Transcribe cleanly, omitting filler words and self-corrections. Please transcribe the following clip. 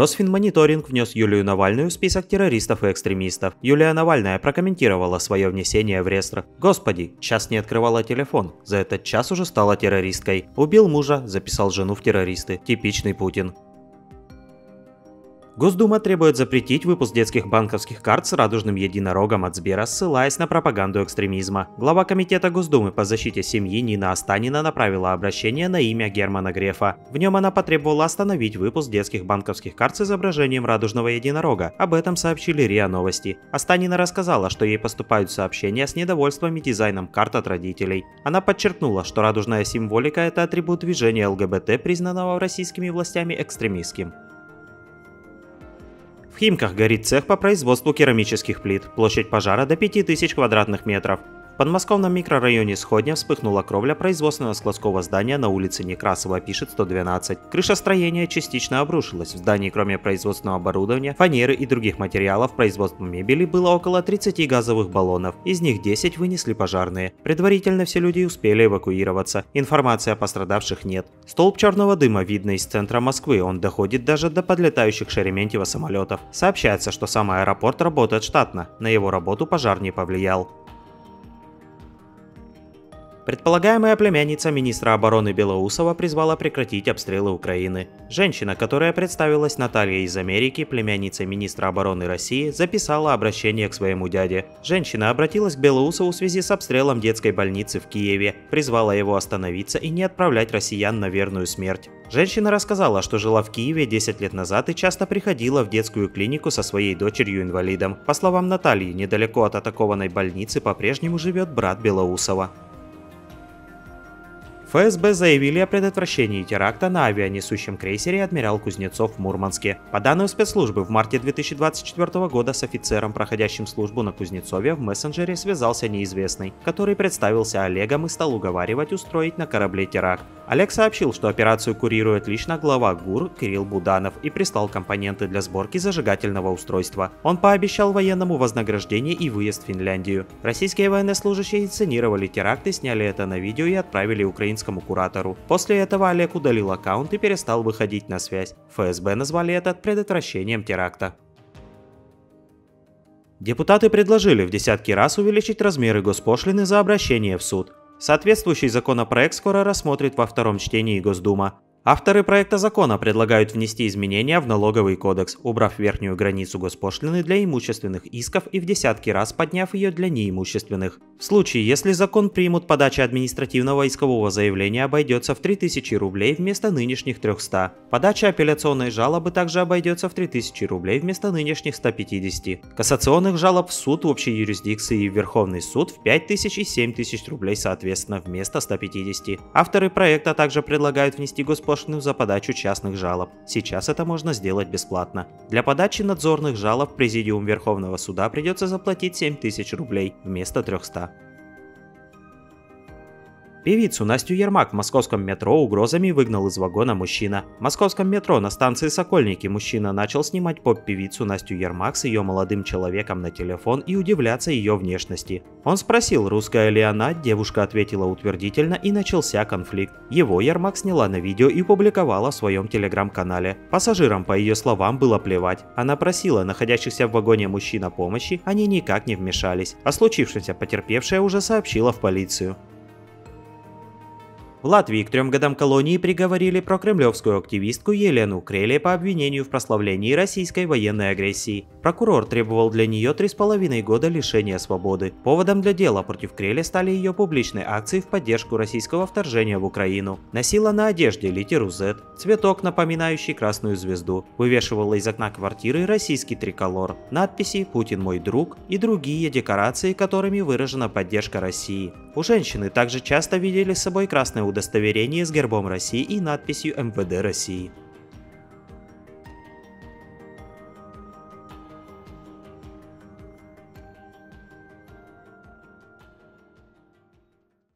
Росфинмониторинг внес Юлию Навальную в список террористов и экстремистов. Юлия Навальная прокомментировала свое внесение в реестр. «Господи, час не открывала телефон, за этот час уже стала террористкой. Убил мужа, записал жену в террористы. Типичный Путин». Госдума требует запретить выпуск детских банковских карт с радужным единорогом от Сбера, ссылаясь на пропаганду экстремизма. Глава комитета Госдумы по защите семьи Нина Останина направила обращение на имя Германа Грефа. В нем она потребовала остановить выпуск детских банковских карт с изображением радужного единорога. Об этом сообщили РИА Новости. Останина рассказала, что ей поступают сообщения с недовольствами дизайном карт от родителей. Она подчеркнула, что радужная символика – это атрибут движения ЛГБТ, признанного российскими властями экстремистским. В Химках горит цех по производству керамических плит. Площадь пожара до 5000 квадратных метров. В подмосковном микрорайоне Сходня вспыхнула кровля производственного складского здания на улице Некрасова, пишет 112. Крыша строения частично обрушилась. В здании, кроме производственного оборудования, фанеры и других материалов производства мебели, было около 30 газовых баллонов. Из них 10 вынесли пожарные. Предварительно все люди успели эвакуироваться. Информации о пострадавших нет. Столб черного дыма видно из центра Москвы. Он доходит даже до подлетающих к Шереметьево самолетов. Сообщается, что сам аэропорт работает штатно. На его работу пожар не повлиял. Предполагаемая племянница министра обороны Белоусова призвала прекратить обстрелы Украины. Женщина, которая представилась Натальей из Америки, племянницей министра обороны России, записала обращение к своему дяде. Женщина обратилась к Белоусову в связи с обстрелом детской больницы в Киеве, призвала его остановиться и не отправлять россиян на верную смерть. Женщина рассказала, что жила в Киеве 10 лет назад и часто приходила в детскую клинику со своей дочерью-инвалидом. По словам Натальи, недалеко от атакованной больницы по-прежнему живет брат Белоусова. ФСБ заявили о предотвращении теракта на авианесущем крейсере «Адмирал Кузнецов» в Мурманске. По данным спецслужбы, в марте 2024 года с офицером, проходящим службу на Кузнецове, в мессенджере связался неизвестный, который представился Олегом и стал уговаривать устроить на корабле теракт. Олег сообщил, что операцию курирует лично глава ГУР Кирилл Буданов и прислал компоненты для сборки зажигательного устройства. Он пообещал военному вознаграждение и выезд в Финляндию. Российские военнослужащие инсценировали теракты, сняли это на видео и отправили украинскому куратору. После этого Олег удалил аккаунт и перестал выходить на связь. ФСБ назвали это предотвращением теракта. Депутаты предложили в десятки раз увеличить размеры госпошлины за обращение в суд. Соответствующий законопроект скоро рассмотрит во втором чтении Госдума. Авторы проекта закона предлагают внести изменения в налоговый кодекс, убрав верхнюю границу госпошлины для имущественных исков и в десятки раз подняв ее для неимущественных. В случае, если закон примут, подача административного искового заявления обойдется в 3000 рублей вместо нынешних 300. Подача апелляционной жалобы также обойдется в 3000 рублей вместо нынешних 150. Кассационных жалоб в суд общей юрисдикции и в Верховный суд в 5000 и 7000 рублей соответственно вместо 150. Авторы проекта также предлагают внести госпошлину за подачу частных жалоб. Сейчас это можно сделать бесплатно. Для подачи надзорных жалоб Президиум Верховного суда придется заплатить 7000 рублей вместо 300. Певицу Настю Ермак в московском метро угрозами выгнал из вагона мужчина. В московском метро на станции Сокольники мужчина начал снимать поп-певицу Настю Ермак с ее молодым человеком на телефон и удивляться ее внешности. Он спросил, русская ли она, девушка ответила утвердительно, и начался конфликт. Его Ермак сняла на видео и публиковала в своем телеграм-канале. Пассажирам, по ее словам, было плевать. Она просила находящихся в вагоне мужчин о помощи, они никак не вмешались. О случившемся потерпевшая уже сообщила в полицию. В Латвии к 3 годам колонии приговорили прокремлевскую активистку Елену Креле по обвинению в прославлении российской военной агрессии. Прокурор требовал для нее 3,5 года лишения свободы. Поводом для дела против Креле стали ее публичные акции в поддержку российского вторжения в Украину. Носила на одежде литеру Z, цветок, напоминающий красную звезду. Вывешивала из окна квартиры российский триколор, надписи «Путин мой друг» и другие декорации, которыми выражена поддержка России. У женщины также часто видели с собой красное удостоверение с гербом России и надписью МВД России.